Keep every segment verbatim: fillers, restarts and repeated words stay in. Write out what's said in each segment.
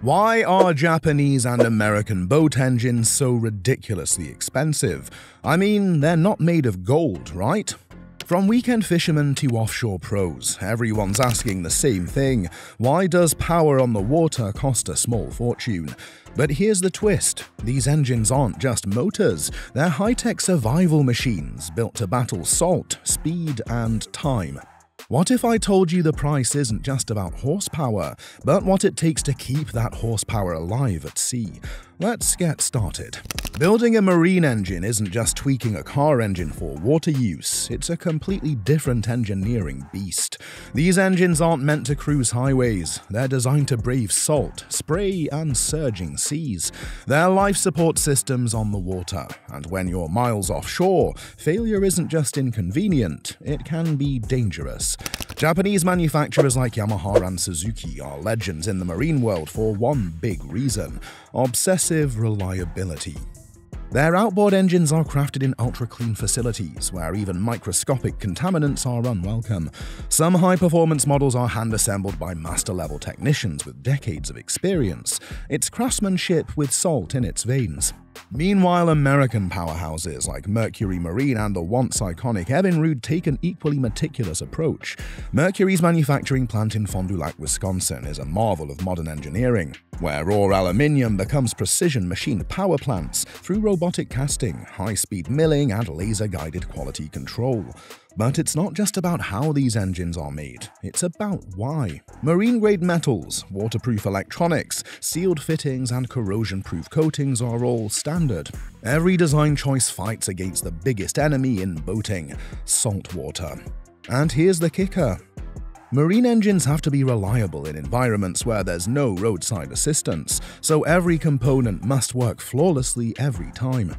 Why are Japanese and American boat engines so ridiculously expensive? I mean, they're not made of gold, right? From weekend fishermen to offshore pros, everyone's asking the same thing. Why does power on the water cost a small fortune? But here's the twist. These engines aren't just motors. They're high-tech survival machines built to battle salt, speed, and time. What if I told you the price isn't just about horsepower, but what it takes to keep that horsepower alive at sea? Let's get started. Building a marine engine isn't just tweaking a car engine for water use, it's a completely different engineering beast. These engines aren't meant to cruise highways, they're designed to brave salt, spray, and surging seas. They're life support systems on the water, and when you're miles offshore, failure isn't just inconvenient, it can be dangerous. Japanese manufacturers like Yamaha and Suzuki are legends in the marine world for one big reason: obsessive reliability. Their outboard engines are crafted in ultra-clean facilities where even microscopic contaminants are unwelcome. Some high-performance models are hand-assembled by master-level technicians with decades of experience. It's craftsmanship with salt in its veins. Meanwhile, American powerhouses like Mercury Marine and the once-iconic Evinrude take an equally meticulous approach. Mercury's manufacturing plant in Fond du Lac, Wisconsin is a marvel of modern engineering, where raw aluminium becomes precision-machined power plants through robotic casting, high-speed milling, and laser-guided quality control. But it's not just about how these engines are made, it's about why. Marine-grade metals, waterproof electronics, sealed fittings, and corrosion-proof coatings are all standard. Every design choice fights against the biggest enemy in boating: salt water. And here's the kicker. Marine engines have to be reliable in environments where there's no roadside assistance, so every component must work flawlessly every time.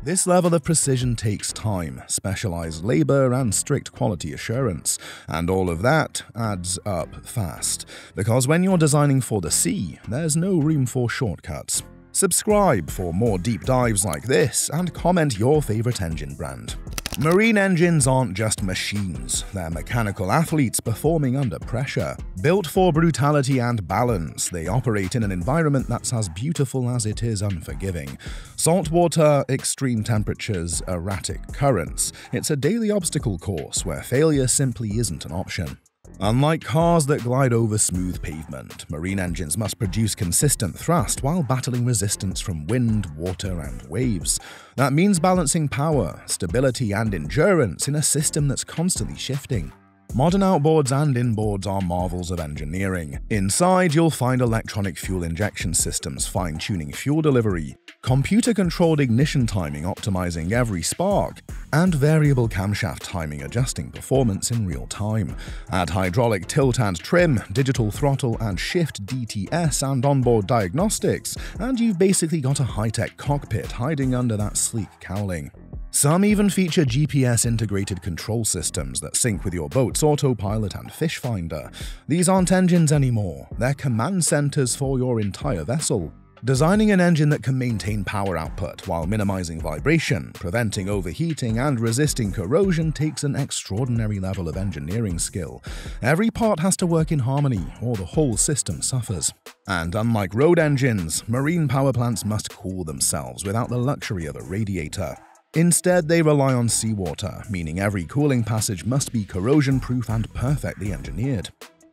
This level of precision takes time, specialized labor, and strict quality assurance, and all of that adds up fast. Because when you're designing for the sea, there's no room for shortcuts. Subscribe for more deep dives like this and comment your favorite engine brand. Marine engines aren't just machines, they're mechanical athletes performing under pressure. Built for brutality and balance, they operate in an environment that's as beautiful as it is unforgiving. Salt water, extreme temperatures, erratic currents. It's a daily obstacle course where failure simply isn't an option. Unlike cars that glide over smooth pavement, marine engines must produce consistent thrust while battling resistance from wind, water, and waves. That means balancing power, stability, and endurance in a system that's constantly shifting. Modern outboards and inboards are marvels of engineering. Inside, you'll find electronic fuel injection systems fine-tuning fuel delivery, computer-controlled ignition timing optimizing every spark, and variable camshaft timing adjusting performance in real time. Add hydraulic tilt and trim, digital throttle and shift D T S, and onboard diagnostics, and you've basically got a high-tech cockpit hiding under that sleek cowling. Some even feature G P S-integrated control systems that sync with your boat's autopilot and fish finder. These aren't engines anymore, they're command centers for your entire vessel. Designing an engine that can maintain power output while minimizing vibration, preventing overheating, and resisting corrosion takes an extraordinary level of engineering skill. Every part has to work in harmony, or the whole system suffers. And unlike road engines, marine power plants must cool themselves without the luxury of a radiator. Instead, they rely on seawater, meaning every cooling passage must be corrosion-proof and perfectly engineered.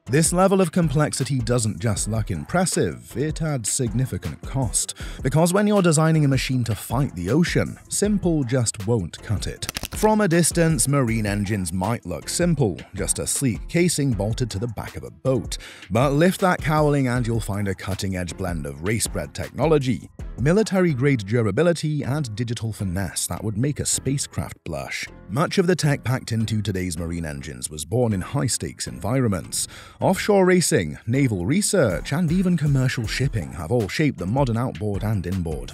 This level of complexity doesn't just look impressive, it adds significant cost. Because when you're designing a machine to fight the ocean, simple just won't cut it. From a distance, marine engines might look simple, just a sleek casing bolted to the back of a boat. But lift that cowling and you'll find a cutting-edge blend of race-bred technology, military-grade durability, and digital finesse that would make a spacecraft blush. Much of the tech packed into today's marine engines was born in high-stakes environments. Offshore racing, naval research, and even commercial shipping have all shaped the modern outboard and inboard.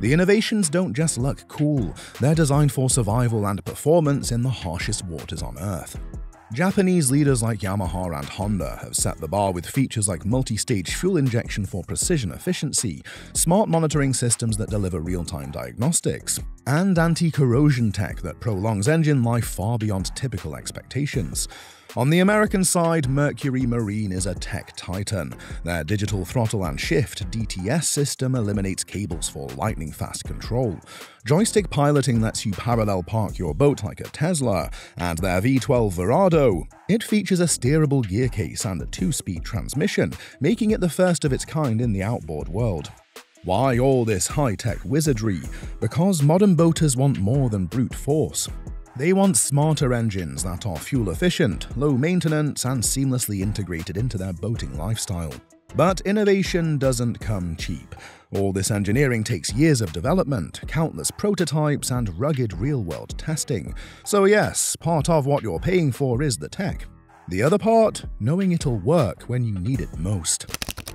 The innovations don't just look cool, they're designed for survival and performance in the harshest waters on Earth. Japanese leaders like Yamaha and Honda have set the bar with features like multi-stage fuel injection for precision efficiency, smart monitoring systems that deliver real-time diagnostics, and anti-corrosion tech that prolongs engine life far beyond typical expectations. On the American side, Mercury Marine is a tech titan. Their digital throttle and shift D T S system eliminates cables for lightning-fast control. Joystick piloting lets you parallel park your boat like a Tesla, and their V twelve Verado. It features a steerable gear case and a two-speed transmission, making it the first of its kind in the outboard world. Why all this high-tech wizardry? Because modern boaters want more than brute force. They want smarter engines that are fuel-efficient, low-maintenance, and seamlessly integrated into their boating lifestyle. But innovation doesn't come cheap. All this engineering takes years of development, countless prototypes, and rugged real-world testing. So yes, part of what you're paying for is the tech. The other part? Knowing it'll work when you need it most.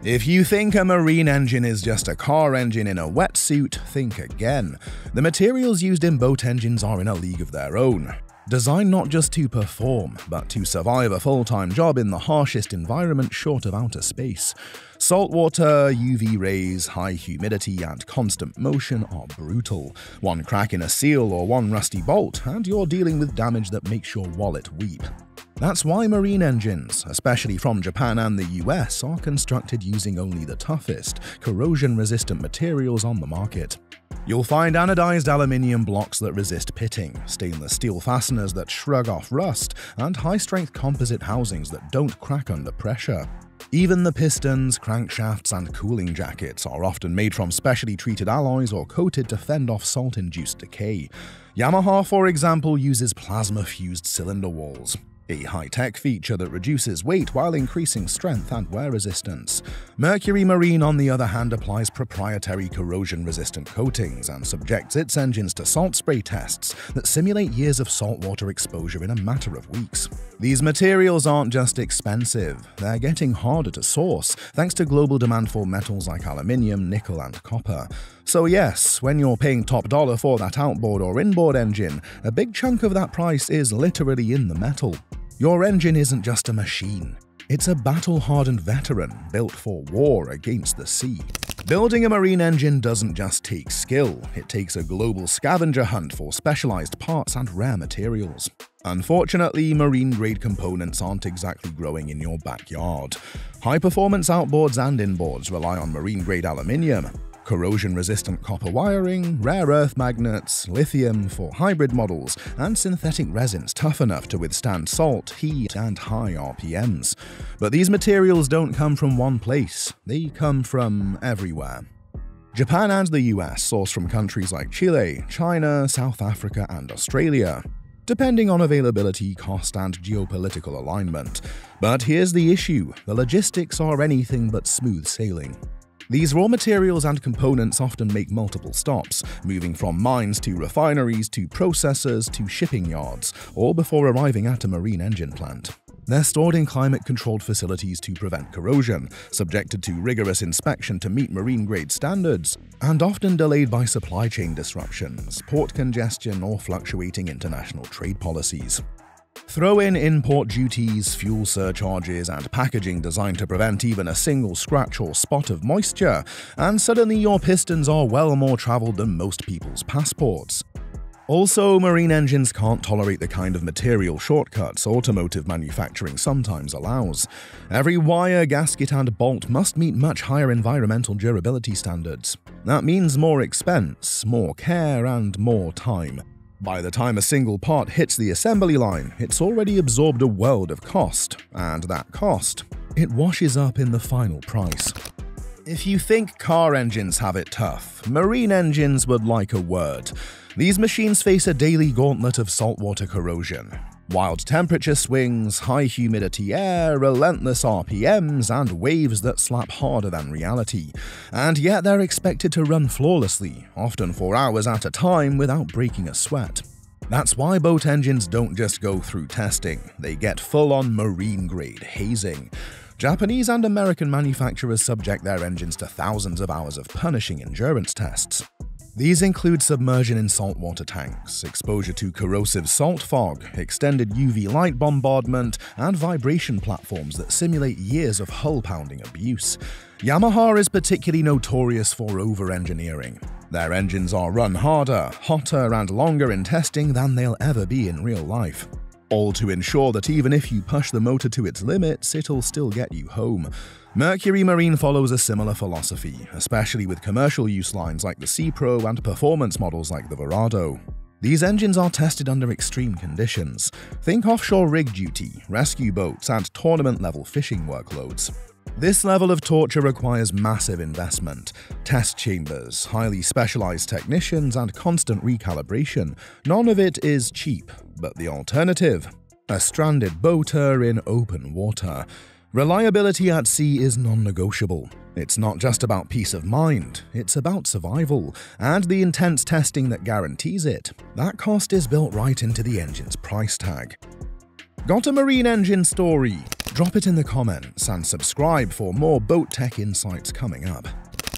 If you think a marine engine is just a car engine in a wetsuit, think again. The materials used in boat engines are in a league of their own. Designed not just to perform, but to survive a full-time job in the harshest environment short of outer space. Saltwater, U V rays, high humidity, and constant motion are brutal. One crack in a seal or one rusty bolt, and you're dealing with damage that makes your wallet weep. That's why marine engines, especially from Japan and the U S, are constructed using only the toughest, corrosion-resistant materials on the market. You'll find anodized aluminium blocks that resist pitting, stainless steel fasteners that shrug off rust, and high-strength composite housings that don't crack under pressure. Even the pistons, crankshafts, and cooling jackets are often made from specially treated alloys or coated to fend off salt-induced decay. Yamaha, for example, uses plasma-fused cylinder walls, a high-tech feature that reduces weight while increasing strength and wear resistance. Mercury Marine, on the other hand, applies proprietary corrosion-resistant coatings and subjects its engines to salt spray tests that simulate years of saltwater exposure in a matter of weeks. These materials aren't just expensive, they're getting harder to source thanks to global demand for metals like aluminium, nickel, and copper. So yes, when you're paying top dollar for that outboard or inboard engine, a big chunk of that price is literally in the metal. Your engine isn't just a machine. It's a battle-hardened veteran built for war against the sea. Building a marine engine doesn't just take skill. It takes a global scavenger hunt for specialized parts and rare materials. Unfortunately, marine-grade components aren't exactly growing in your backyard. High-performance outboards and inboards rely on marine-grade aluminium, corrosion-resistant copper wiring, rare earth magnets, lithium for hybrid models, and synthetic resins tough enough to withstand salt, heat, and high R P Ms. But these materials don't come from one place. They come from everywhere. Japan and the U S source from countries like Chile, China, South Africa, and Australia, depending on availability, cost, and geopolitical alignment. But here's the issue: the logistics are anything but smooth sailing. These raw materials and components often make multiple stops, moving from mines to refineries to processors to shipping yards, all before arriving at a marine engine plant. They're stored in climate-controlled facilities to prevent corrosion, subjected to rigorous inspection to meet marine-grade standards, and often delayed by supply chain disruptions, port congestion, or fluctuating international trade policies. Throw in import duties, fuel surcharges, and packaging designed to prevent even a single scratch or spot of moisture, and suddenly your pistons are well more traveled than most people's passports. Also, marine engines can't tolerate the kind of material shortcuts automotive manufacturing sometimes allows. Every wire, gasket, and bolt must meet much higher environmental durability standards. That means more expense, more care, and more time. By the time a single part hits the assembly line, it's already absorbed a world of cost, and that cost, it washes up in the final price. If you think car engines have it tough, marine engines would like a word. These machines face a daily gauntlet of saltwater corrosion. Wild temperature swings, high humidity air, relentless R P Ms, and waves that slap harder than reality. And yet they're expected to run flawlessly, often for hours at a time without breaking a sweat. That's why boat engines don't just go through testing, they get full-on marine-grade hazing. Japanese and American manufacturers subject their engines to thousands of hours of punishing endurance tests. These include submersion in saltwater tanks, exposure to corrosive salt fog, extended U V light bombardment, and vibration platforms that simulate years of hull-pounding abuse. Yamaha is particularly notorious for over-engineering. Their engines are run harder, hotter, and longer in testing than they'll ever be in real life. all to ensure that even if you push the motor to its limits, it'll still get you home. Mercury Marine follows a similar philosophy, especially with commercial use lines like the SeaPro and performance models like the Verado. These engines are tested under extreme conditions. Think offshore rig duty, rescue boats, and tournament-level fishing workloads. This level of torture requires massive investment, test chambers, highly specialized technicians, and constant recalibration. None of it is cheap, but the alternative? A stranded boater in open water. Reliability at sea is non-negotiable. It's not just about peace of mind, it's about survival, and the intense testing that guarantees it. That cost is built right into the engine's price tag. Got a marine engine story? Drop it in the comments and subscribe for more boat tech insights coming up.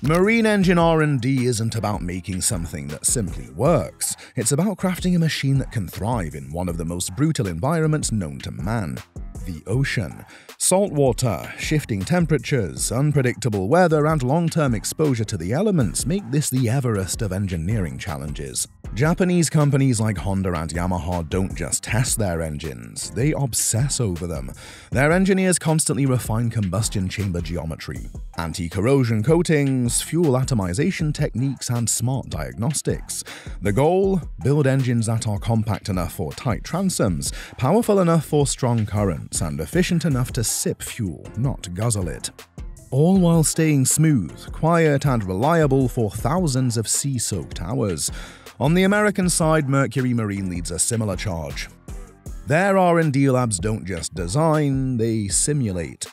Marine engine R and D isn't about making something that simply works. It's about crafting a machine that can thrive in one of the most brutal environments known to man. The ocean. Salt water, shifting temperatures, unpredictable weather, and long-term exposure to the elements make this the Everest of engineering challenges. Japanese companies like Honda and Yamaha don't just test their engines, they obsess over them. Their engineers constantly refine combustion chamber geometry, anti-corrosion coatings, fuel atomization techniques, and smart diagnostics. The goal? Build engines that are compact enough for tight transoms, powerful enough for strong currents, and efficient enough to sip fuel, not guzzle it. All while staying smooth, quiet, and reliable for thousands of sea-soaked hours. On the American side, Mercury Marine leads a similar charge. Their R and D labs don't just design, they simulate.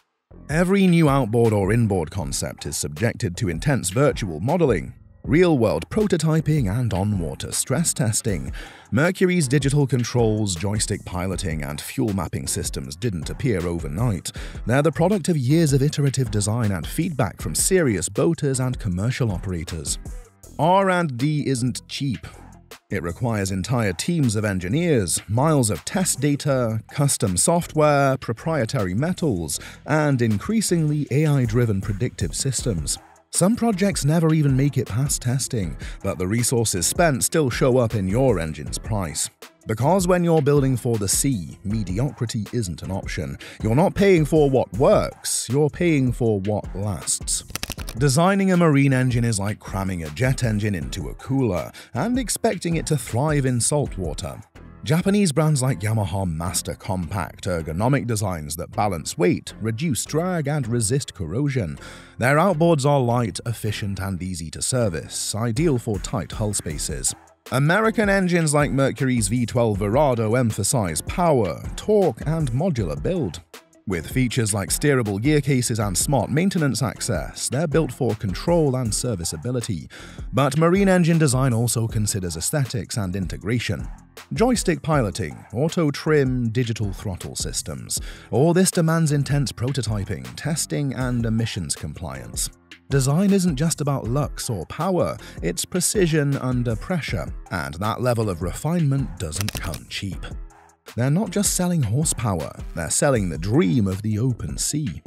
Every new outboard or inboard concept is subjected to intense virtual modeling, real-world prototyping, and on-water stress testing. Mercury's digital controls, joystick piloting, and fuel mapping systems didn't appear overnight. They're the product of years of iterative design and feedback from serious boaters and commercial operators. R and D isn't cheap. It requires entire teams of engineers, miles of test data, custom software, proprietary metals, and increasingly A I-driven predictive systems. Some projects never even make it past testing, but the resources spent still show up in your engine's price. Because when you're building for the sea, mediocrity isn't an option. You're not paying for what works, you're paying for what lasts. Designing a marine engine is like cramming a jet engine into a cooler and expecting it to thrive in salt water. Japanese brands like Yamaha master compact, ergonomic designs that balance weight, reduce drag, and resist corrosion. Their outboards are light, efficient, and easy to service, ideal for tight hull spaces. American engines like Mercury's V twelve Verado emphasize power, torque, and modular build. With features like steerable gear cases and smart maintenance access, they're built for control and serviceability. But marine engine design also considers aesthetics and integration. Joystick piloting, auto trim, digital throttle systems. All this demands intense prototyping, testing, and emissions compliance. Design isn't just about lux or power, it's precision under pressure, and that level of refinement doesn't come cheap. They're not just selling horsepower, they're selling the dream of the open sea.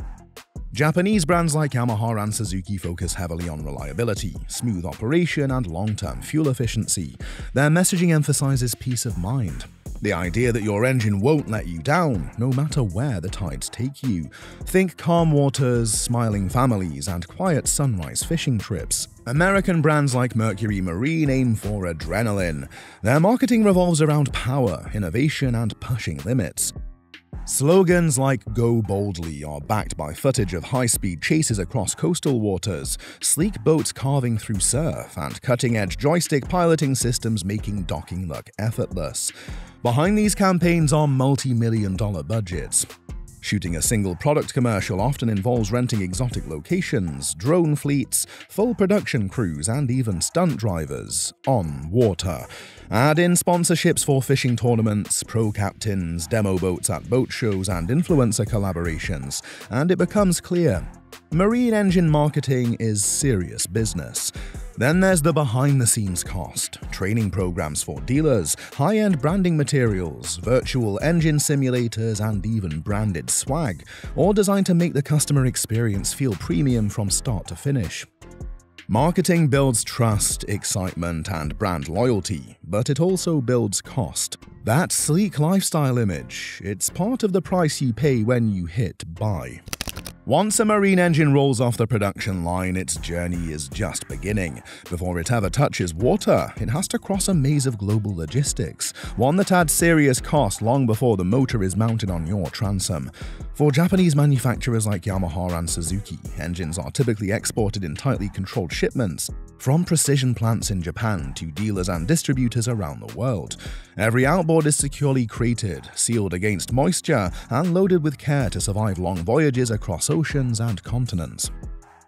Japanese brands like Yamaha and Suzuki focus heavily on reliability, smooth operation, and long-term fuel efficiency. Their messaging emphasizes peace of mind. The idea that your engine won't let you down, no matter where the tides take you. Think calm waters, smiling families, and quiet sunrise fishing trips. American brands like Mercury Marine aim for adrenaline. Their marketing revolves around power, innovation, and pushing limits. Slogans like "Go Boldly" are backed by footage of high-speed chases across coastal waters, sleek boats carving through surf, and cutting-edge joystick piloting systems making docking look effortless. Behind these campaigns are multi-million dollar budgets. Shooting a single product commercial often involves renting exotic locations, drone fleets, full production crews, and even stunt drivers on water. Add in sponsorships for fishing tournaments, pro captains, demo boats at boat shows, and influencer collaborations, and it becomes clear. Marine engine marketing is serious business. Then there's the behind-the-scenes cost, training programs for dealers, high-end branding materials, virtual engine simulators, and even branded swag, all designed to make the customer experience feel premium from start to finish. Marketing builds trust, excitement, and brand loyalty, but it also builds cost. That sleek lifestyle image, it's part of the price you pay when you hit buy. Once a Marine engine rolls off the production line, its journey is just beginning. Before it ever touches water, it has to cross a maze of global logistics, one that adds serious cost long before the motor is mounted on your transom. For Japanese manufacturers like Yamaha and Suzuki, engines are typically exported in tightly controlled shipments, from precision plants in Japan to dealers and distributors around the world. Every outboard is securely crated, sealed against moisture, and loaded with care to survive long voyages across oceans and continents.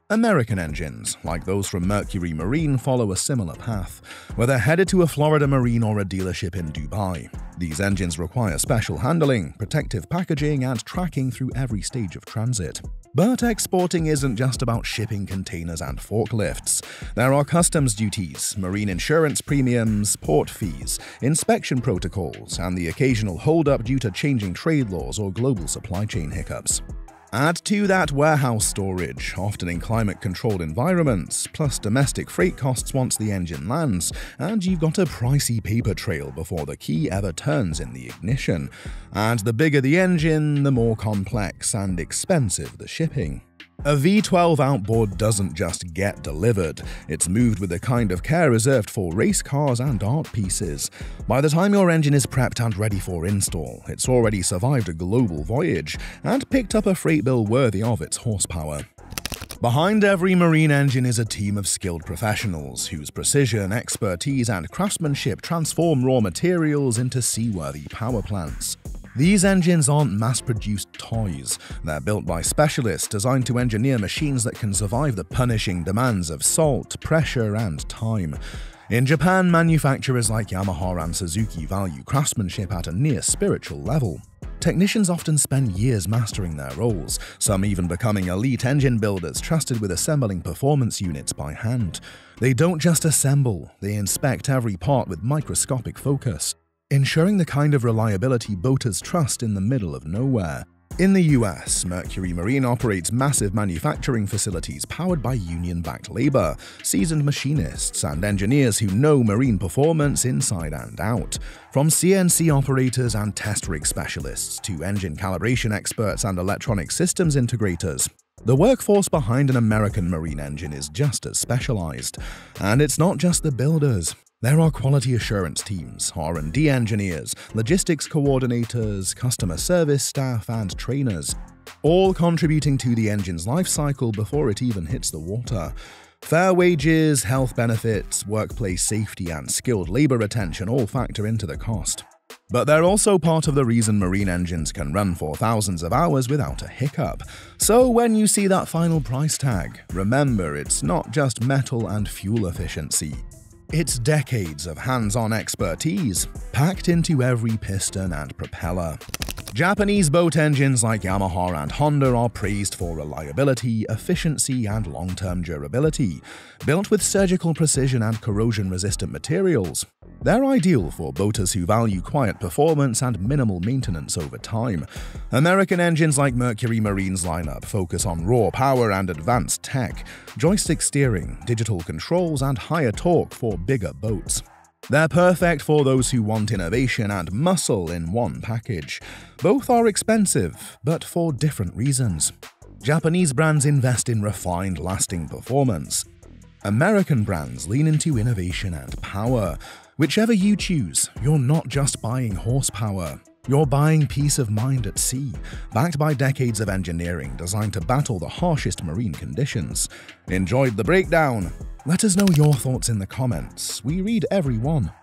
American engines, like those from Mercury Marine, follow a similar path, whether headed to a Florida Marine or a dealership in Dubai. These engines require special handling, protective packaging, and tracking through every stage of transit. But exporting isn't just about shipping containers and forklifts. There are customs duties, marine insurance premiums, port fees, inspection protocols, and the occasional holdup due to changing trade laws or global supply chain hiccups. Add to that warehouse storage, often in climate-controlled environments, plus domestic freight costs once the engine lands, and you've got a pricey paper trail before the key ever turns in the ignition. And the bigger the engine, the more complex and expensive the shipping. A V twelve outboard doesn't just get delivered, it's moved with the kind of care reserved for race cars and art pieces. By the time your engine is prepped and ready for install, it's already survived a global voyage and picked up a freight bill worthy of its horsepower. Behind every marine engine is a team of skilled professionals whose precision, expertise, and craftsmanship transform raw materials into seaworthy power plants. These engines aren't mass-produced toys. They're built by specialists designed to engineer machines that can survive the punishing demands of salt, pressure, and time. In Japan, manufacturers like Yamaha and Suzuki value craftsmanship at a near-spiritual level. Technicians often spend years mastering their roles, some even becoming elite engine builders trusted with assembling performance units by hand. They don't just assemble, they inspect every part with microscopic focus, ensuring the kind of reliability boaters trust in the middle of nowhere. In the U S, Mercury Marine operates massive manufacturing facilities powered by union-backed labor, seasoned machinists, and engineers who know marine performance inside and out. From C N C operators and test rig specialists to engine calibration experts and electronic systems integrators, the workforce behind an American marine engine is just as specialized. And it's not just the builders. There are quality assurance teams, R and D engineers, logistics coordinators, customer service staff, and trainers, all contributing to the engine's life cycle before it even hits the water. Fair wages, health benefits, workplace safety, and skilled labor retention all factor into the cost. But they're also part of the reason marine engines can run for thousands of hours without a hiccup. So when you see that final price tag, remember it's not just metal and fuel efficiency. It's decades of hands-on expertise packed into every piston and propeller. Japanese boat engines like Yamaha and Honda are praised for reliability, efficiency, and long-term durability. Built with surgical precision and corrosion-resistant materials, they're ideal for boaters who value quiet performance and minimal maintenance over time. American engines like Mercury Marine's lineup focus on raw power and advanced tech, joystick steering, digital controls, and higher torque for bigger boats. They're perfect for those who want innovation and muscle in one package. Both are expensive, but for different reasons. Japanese brands invest in refined, lasting performance. American brands lean into innovation and power. Whichever you choose, you're not just buying horsepower. You're buying peace of mind at sea, backed by decades of engineering designed to battle the harshest marine conditions. Enjoyed the breakdown? Let us know your thoughts in the comments. We read every one.